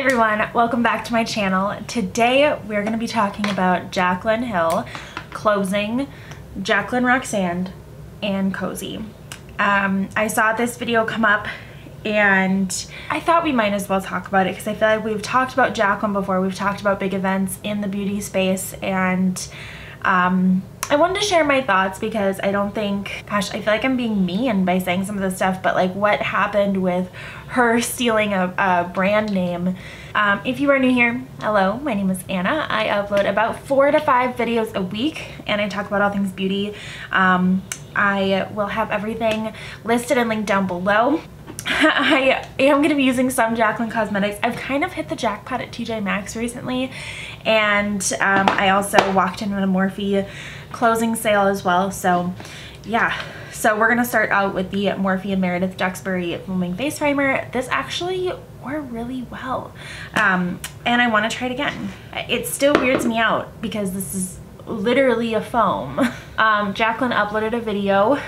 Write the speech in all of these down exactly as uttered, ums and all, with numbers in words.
Hi everyone, welcome back to my channel. Today we're going to be talking about Jaclyn Hill closing, Jaclyn Roxanne, and Koze. Um, I saw this video come up and I thought we might as well talk about it because I feel like we've talked about Jaclyn before. We've talked about big events in the beauty space, and um, I wanted to share my thoughts because I don't think, gosh, I feel like I'm being mean by saying some of this stuff, but like what happened with her stealing a, a brand name. Um, if you are new here, hello, my name is Anna. I upload about four to five videos a week and I talk about all things beauty. Um, I will have everything listed and linked down below. I am going to be using some Jaclyn Cosmetics. I've kind of hit the jackpot at T J Maxx recently, and um, I also walked into a Morphe closing sale as well, so yeah. So we're going to start out with the Morphe and Meredith Duxbury Blooming Face Primer. This actually wore really well, um, and I want to try it again. It still weirds me out because this is literally a foam. Um, Jaclyn uploaded a video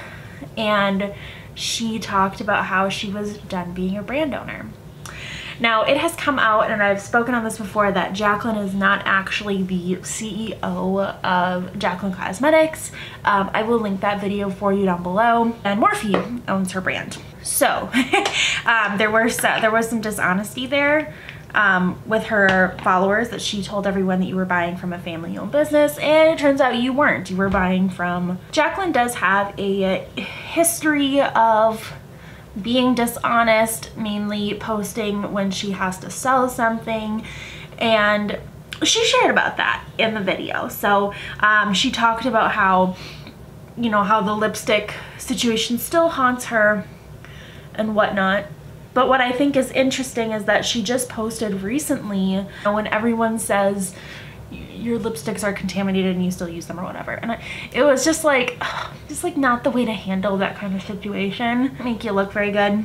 and she talked about how she was done being a brand owner. Now, it has come out, and I've spoken on this before, that Jaclyn is not actually the C E O of Jaclyn Cosmetics. Um, I will link that video for you down below. And Morphe owns her brand. So um, there were some, there was some dishonesty there um, with her followers, that she told everyone that you were buying from a family-owned business, and it turns out you weren't. You were buying from... Jaclyn does have a history of being dishonest, mainly posting when she has to sell something, and she shared about that in the video. So um, she talked about how, you know, how the lipstick situation still haunts her and whatnot. But what I think is interesting is that she just posted recently, you know, when everyone says your lipsticks are contaminated and you still use them or whatever, and I, it was just like just like not the way to handle that kind of situation. Make you look very good,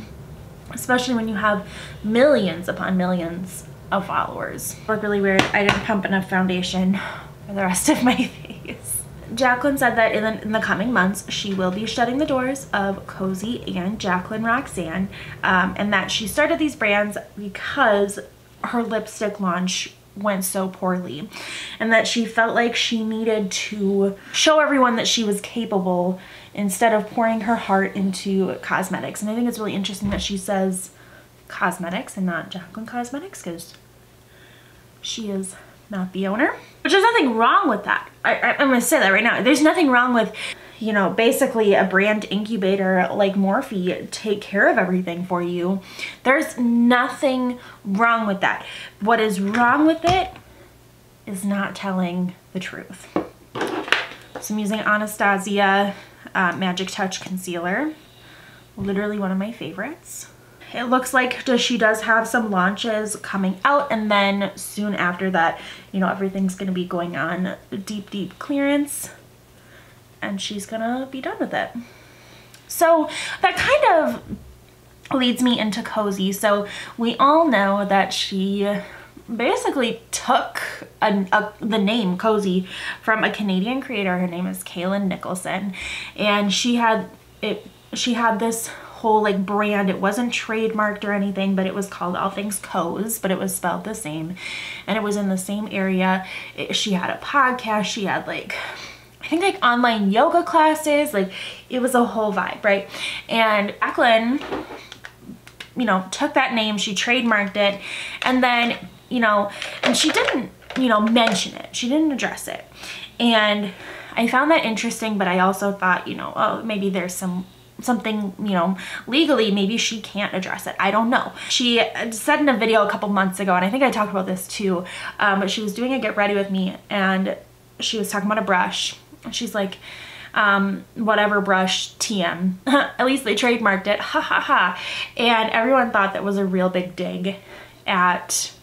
especially when you have millions upon millions of followers. Look really weird. I didn't pump enough foundation for the rest of my face. Jaclyn said that in the, in the coming months she will be shutting the doors of Koze and Jaclyn Roxanne, um, and that she started these brands because her lipstick launch went so poorly, and that she felt like she needed to show everyone that she was capable instead of pouring her heart into cosmetics. And I think it's really interesting that she says cosmetics and not Jaclyn Cosmetics, because she is not the owner. But there's nothing wrong with that. I, I, I'm gonna say that right now. There's nothing wrong with, you know, basically a brand incubator like Morphe take care of everything for you. There's nothing wrong with that. What is wrong with it is not telling the truth. So I'm using Anastasia uh, Magic Touch Concealer, literally one of my favorites. It looks like she does have some launches coming out, and then soon after that, you know, everything's gonna be going on deep, deep clearance, and she's gonna be done with it. So that kind of leads me into Koze. So we all know that she basically took a, a, the name Koze from a Canadian creator. Her name is Kaylin Nicholson, and she had it. She had this whole like brand. It wasn't trademarked or anything, but it was called All Things Koze, but it was spelled the same, and it was in the same area. It, she had a podcast. She had like, I think like online yoga classes, like it was a whole vibe, right? And Jaclyn, you know, took that name, she trademarked it, and then, you know, and she didn't, you know, mention it. She didn't address it. And I found that interesting, but I also thought, you know, oh, maybe there's some something, you know, legally, maybe she can't address it. I don't know. She said in a video a couple months ago, and I think I talked about this too, um, but she was doing a Get Ready With Me, and she was talking about a brush. She's like, um, whatever brush, T M. At least they trademarked it, ha ha ha. And everyone thought that was a real big dig at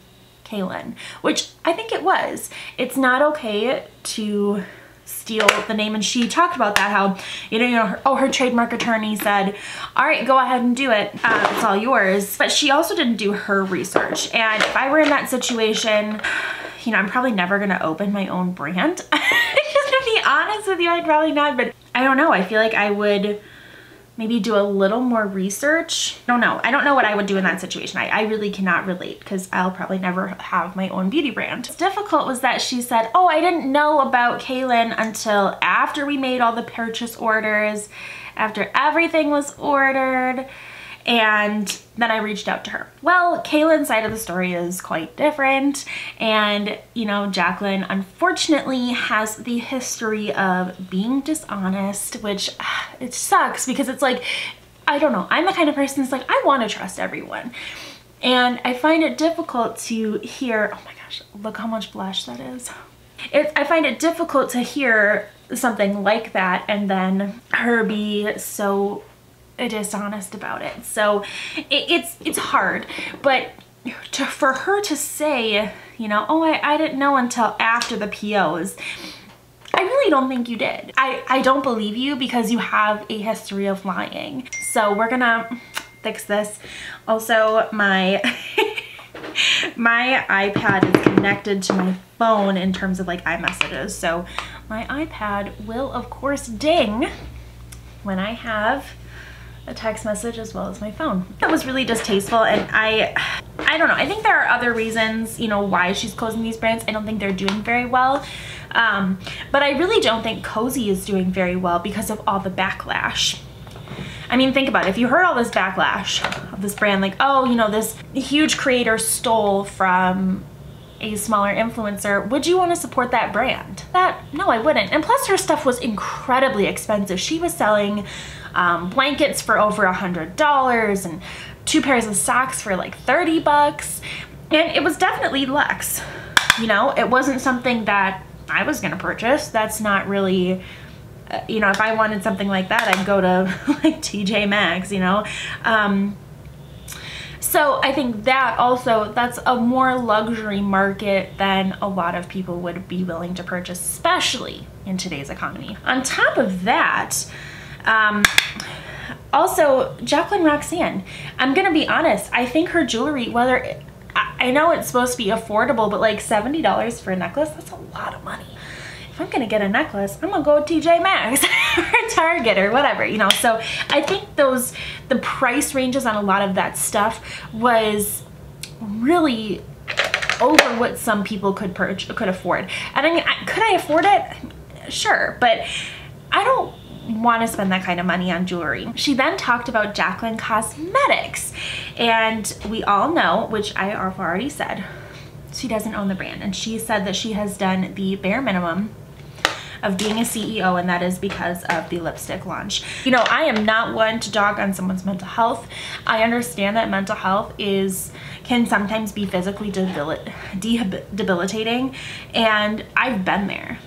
Kaylin, which I think it was. It's not okay to steal the name, and she talked about that, how, you know, you know, her, oh, her trademark attorney said, all right, go ahead and do it, uh, it's all yours. But she also didn't do her research, and if I were in that situation, you know, I'm probably never gonna open my own brand. Honest with you, I'd probably not, but I don't know. I feel like I would maybe do a little more research. I don't know. I don't know what I would do in that situation. I, I really cannot relate because I'll probably never have my own beauty brand. What's difficult was that she said, oh, I didn't know about Kaylin until after we made all the purchase orders, after everything was ordered. And then I reached out to her. Well, Kaylin's side of the story is quite different. And, you know, Jaclyn unfortunately has the history of being dishonest, which ugh, it sucks because it's like, I don't know, I'm the kind of person that's like, I want to trust everyone. And I find it difficult to hear, oh my gosh, look how much blush that is. It, I find it difficult to hear something like that and then her be so dishonest about it. So it, it's it's hard, but to, for her to say, you know, oh, I, I didn't know until after the P Os, I really don't think you did. I, I don't believe you because you have a history of lying. So we're gonna fix this. Also, my my iPad is connected to my phone in terms of like iMessages. So my iPad will of course ding when I have a text message as well as my phone. That was really distasteful, and I I don't know, I think there are other reasons, you know, why she's closing these brands. I don't think they're doing very well, um, but I really don't think Koze is doing very well because of all the backlash. I mean, think about it. If you heard all this backlash of this brand, like, oh, you know, this huge creator stole from a smaller influencer, would you want to support that brand? That, no, I wouldn't. And plus her stuff was incredibly expensive. She was selling um, blankets for over a hundred dollars and two pairs of socks for like thirty bucks. And it was definitely luxe. You know, it wasn't something that I was going to purchase. That's not really, uh, you know, if I wanted something like that, I'd go to like T J Maxx, you know? Um, So I think that also, that's a more luxury market than a lot of people would be willing to purchase, especially in today's economy. On top of that, um, also Jaclyn Roxanne, I'm gonna be honest, I think her jewelry, whether, it, I, I know it's supposed to be affordable, but like seventy dollars for a necklace, that's a lot of money. If I'm gonna get a necklace, I'm gonna go T J Maxx or Target or whatever, you know. So I think those, the price ranges on a lot of that stuff was really over what some people could purchase, could afford. And I mean, could I afford it? Sure, but I don't want to spend that kind of money on jewelry. She then talked about Jaclyn Cosmetics, and we all know, which I have already said, she doesn't own the brand, and she said that she has done the bare minimum of being a C E O, and that is because of the lipstick launch. You know, I am not one to dog on someone's mental health. I understand that mental health is, can sometimes be physically debil- debilitating, and I've been there.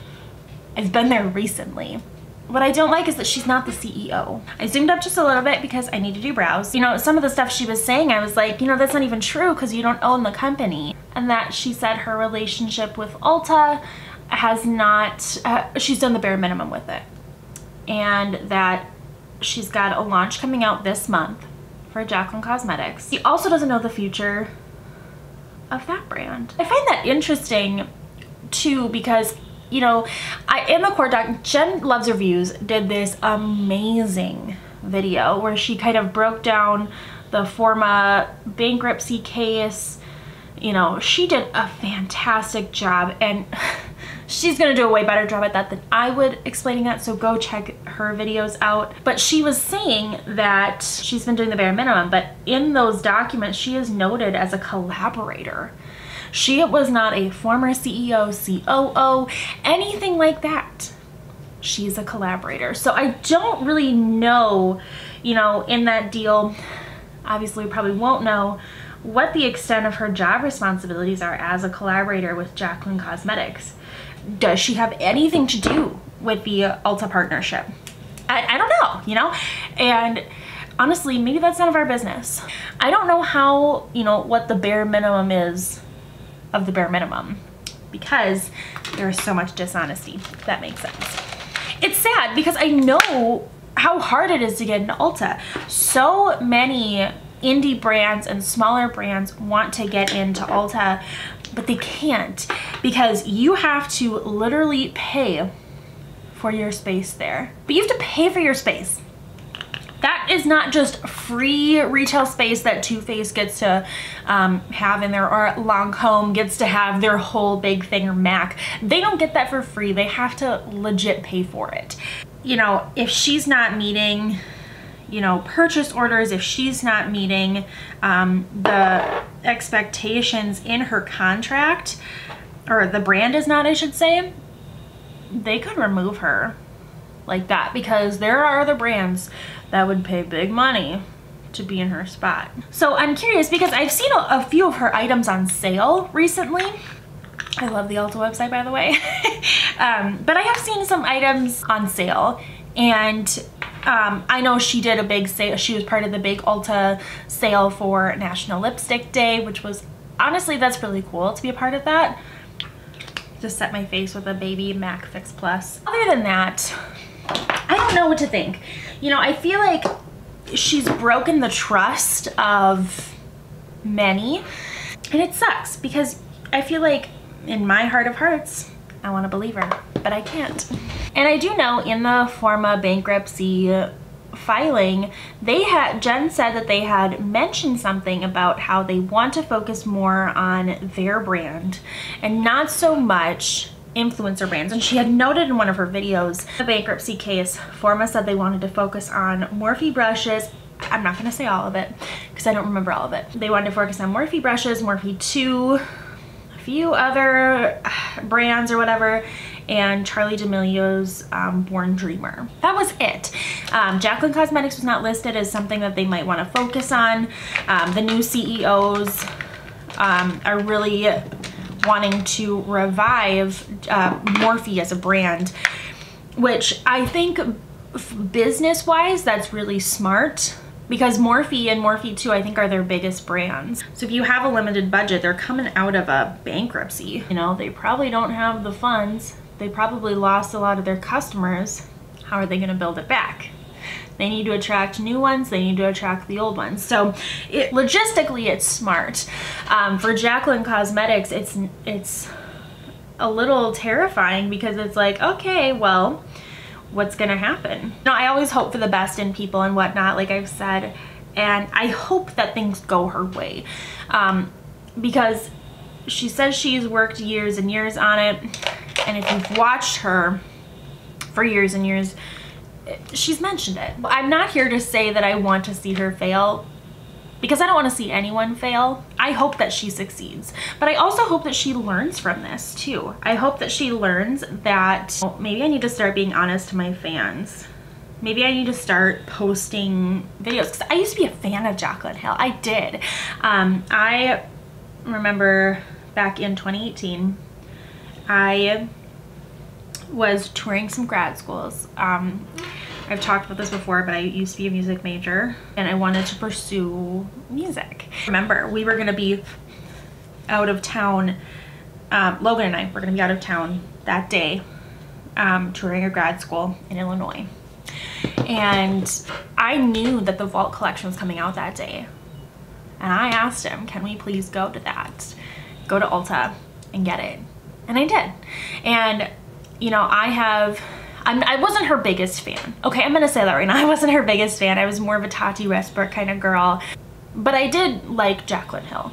I've been there recently. What I don't like is that she's not the C E O. I zoomed up just a little bit because I need to do brows. You know, some of the stuff she was saying, I was like, you know, that's not even true because you don't own the company. And that she said her relationship with Ulta has not, uh, she's done the bare minimum with it. And that she's got a launch coming out this month for Jaclyn Cosmetics. She also doesn't know the future of that brand. I find that interesting too because, you know, I in the court doc, Jen Loves Reviews did this amazing video where she kind of broke down the Forma bankruptcy case. You know, she did a fantastic job, and she's gonna do a way better job at that than I would explaining that, so go check her videos out. But she was saying that she's been doing the bare minimum, but in those documents she is noted as a collaborator. She was not a former C E O, C O O, anything like that. She's a collaborator. So I don't really know, you know, in that deal, obviously we probably won't know what the extent of her job responsibilities are as a collaborator with Jaclyn Cosmetics. Does she have anything to do with the Ulta partnership? I, I don't know, you know? And honestly, maybe that's none of our business. I don't know how, you know, what the bare minimum is of the bare minimum, because there is so much dishonesty, if that makes sense. It's sad because I know how hard it is to get into Ulta. So many indie brands and smaller brands want to get into Ulta, but they can't because you have to literally pay for your space there. But you have to pay for your space. That that is not just free retail space that Too Faced gets to um, have in there, or Lancôme gets to have their whole big thing, or MAC. They don't get that for free. They have to legit pay for it. You know, if she's not meeting, you know, purchase orders, if she's not meeting um, the expectations in her contract, or the brand is not, I should say, they could remove her like that, because there are other brands that would pay big money to be in her spot. So I'm curious, because I've seen a, a few of her items on sale recently. I love the Ulta website, by the way. um, but I have seen some items on sale, and Um, I know she did a big sale. She was part of the big Ulta sale for National Lipstick Day, which was, honestly, that's really cool to be a part of that. Just set my face with a baby MAC Fix Plus. Other than that, I don't know what to think. You know, I feel like she's broken the trust of many, and it sucks, because I feel like in my heart of hearts, I want to believe her, but I can't. And I do know in the Forma bankruptcy filing, they had, Jen said that they had mentioned something about how they want to focus more on their brand and not so much influencer brands. And she had noted in one of her videos, the bankruptcy case, Forma said they wanted to focus on Morphe brushes. I'm not going to say all of it because I don't remember all of it. They wanted to focus on Morphe brushes, Morphe Two, a few other brands or whatever, and Charli D'Amelio's um, Born Dreamer. That was it. Um, Jaclyn Cosmetics was not listed as something that they might want to focus on. Um, the new C E Os um, are really wanting to revive uh, Morphe as a brand, which I think business-wise, that's really smart, because Morphe and Morphe Two, I think, are their biggest brands. So if you have a limited budget, they're coming out of a bankruptcy. You know, they probably don't have the funds. They probably lost a lot of their customers. How are they going to build it back? They need to attract new ones. They need to attract the old ones. So it, logistically, it's smart. Um, for Jaclyn Cosmetics, it's, it's a little terrifying, because it's like, okay, well, what's going to happen? Now, I always hope for the best in people and whatnot, like I've said, and I hope that things go her way, um, because she says she's worked years and years on it. And if you've watched her for years and years, she's mentioned it. I'm not here to say that I want to see her fail, because I don't want to see anyone fail. I hope that she succeeds, but I also hope that she learns from this too. I hope that she learns that, well, maybe I need to start being honest to my fans. Maybe I need to start posting videos, because I used to be a fan of Jaclyn Hill. I did. Um, I remember back in twenty eighteen, I was touring some grad schools. Um, I've talked about this before, but I used to be a music major, and I wanted to pursue music. Remember, we were gonna be out of town, um, Logan and I were gonna be out of town that day, um, touring a grad school in Illinois. And I knew that the Vault collection was coming out that day. And I asked him, can we please go to that? Go to Ulta and get it. And I did. And, you know, I have, I'm, I wasn't her biggest fan. Okay, I'm gonna say that right now. I wasn't her biggest fan. I was more of a Tati Westbrook kind of girl. But I did like Jaclyn Hill.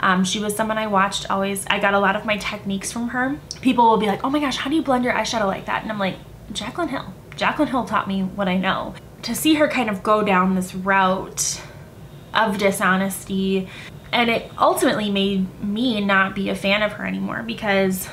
Um, she was someone I watched always. I got a lot of my techniques from her. People will be like, oh my gosh, how do you blend your eyeshadow like that? And I'm like, Jaclyn Hill. Jaclyn Hill taught me what I know. To see her kind of go down this route of dishonesty, and it ultimately made me not be a fan of her anymore, because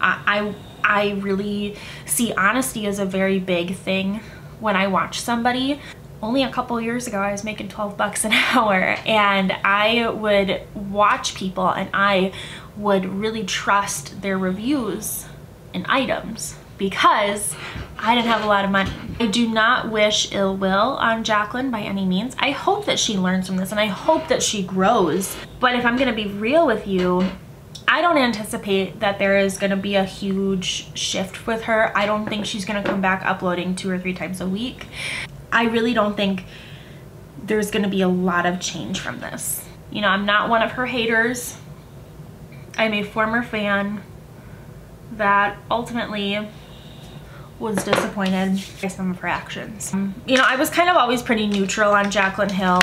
I, I I really see honesty as a very big thing when I watch somebody. Only a couple years ago, I was making twelve bucks an hour, and I would watch people and I would really trust their reviews and items, because I didn't have a lot of money. I do not wish ill will on Jaclyn by any means. I hope that she learns from this, and I hope that she grows. But if I'm gonna be real with you, I don't anticipate that there is gonna be a huge shift with her. I don't think she's gonna come back uploading two or three times a week. I really don't think there's gonna be a lot of change from this. You know, I'm not one of her haters. I'm a former fan that ultimately was disappointed by some of her actions. You know, I was kind of always pretty neutral on Jaclyn Hill.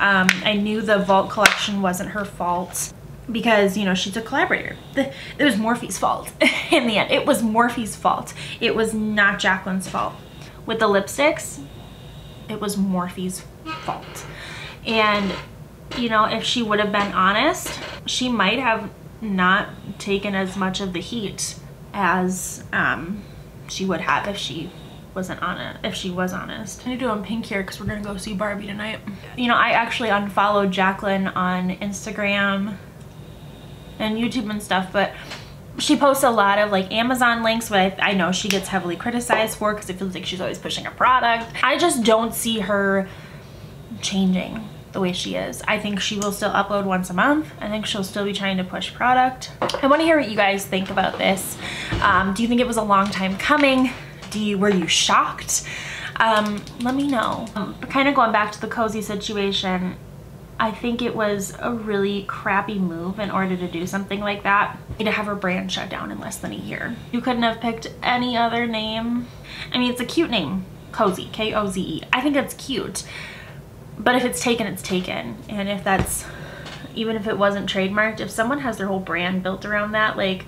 Um, I knew the Vault collection wasn't her fault because, you know, she's a collaborator. The, it was Morphe's fault in the end. It was Morphe's fault. It was not Jaclyn's fault. With the lipsticks, it was Morphe's fault. And, you know, if she would have been honest, she might have not taken as much of the heat as um, she would have if she wasn't honest. If she was honest, I'm gonna do on pink here because we're gonna go see Barbie tonight. You know, I actually unfollowed Jaclyn on Instagram and YouTube and stuff, but she posts a lot of like Amazon links, but I, I know she gets heavily criticized for because it feels like she's always pushing a product. I just don't see her changing the way she is. I think she will still upload once a month. I think she'll still be trying to push product. I want to hear what you guys think about this. Um, do you think it was a long time coming? Do you, were you shocked? Um, let me know. Um, kind of going back to the Koze situation, I think it was a really crappy move in order to do something like that, to have her brand shut down in less than a year. You couldn't have picked any other name. I mean, it's a cute name, Koze, K O Z E. I think it's cute. But if it's taken, it's taken. And if that's, even if it wasn't trademarked, if someone has their whole brand built around that, like,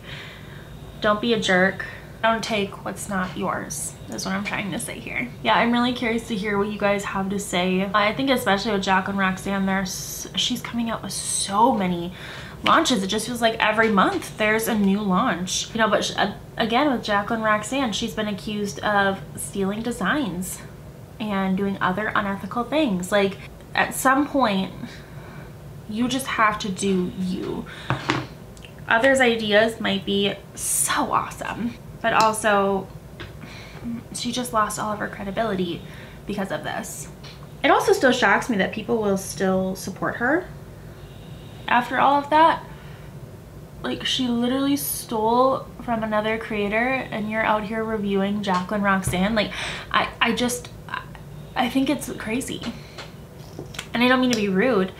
don't be a jerk. Don't take what's not yours, is what I'm trying to say here. Yeah, I'm really curious to hear what you guys have to say. I think especially with Jaclyn Roxanne, there's, she's coming out with so many launches. It just feels like every month there's a new launch. You know, but she, again, with Jaclyn Roxanne, she's been accused of stealing designs and doing other unethical things. Like, at some point you just have to do you. Others' ideas might be so awesome, but also she just lost all of her credibility because of this. It also still shocks me that people will still support her after all of that. Like, she literally stole from another creator and you're out here reviewing Jaclyn Roxanne. Like, I, I just I think it's crazy. And I don't mean to be rude,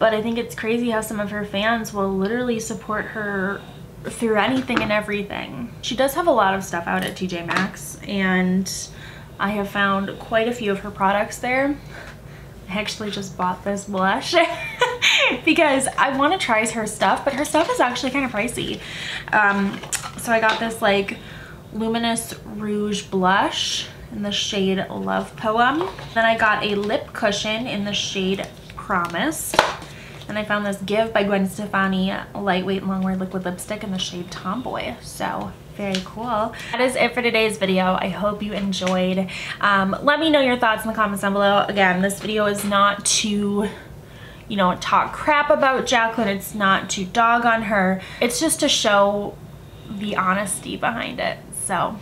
but I think it's crazy how some of her fans will literally support her through anything and everything. She does have a lot of stuff out at T J Maxx, and I have found quite a few of her products there. I actually just bought this blush because I want to try her stuff, but her stuff is actually kind of pricey. Um, so I got this like luminous rouge blush in the shade Love Poem. Then I got a lip cushion in the shade Promise. And I found this Give by Gwen Stefani lightweight longwear liquid lipstick in the shade Tomboy. So very cool. That is it for today's video. I hope you enjoyed. Um, let me know your thoughts in the comments down below. Again, this video is not to, you know, talk crap about Jaclyn. It's not to dog on her. It's just to show the honesty behind it. So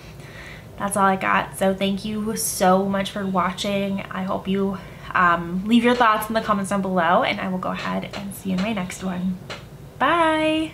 that's all I got. So thank you so much for watching. I hope you um, leave your thoughts in the comments down below, and I will go ahead and see you in my next one. Bye.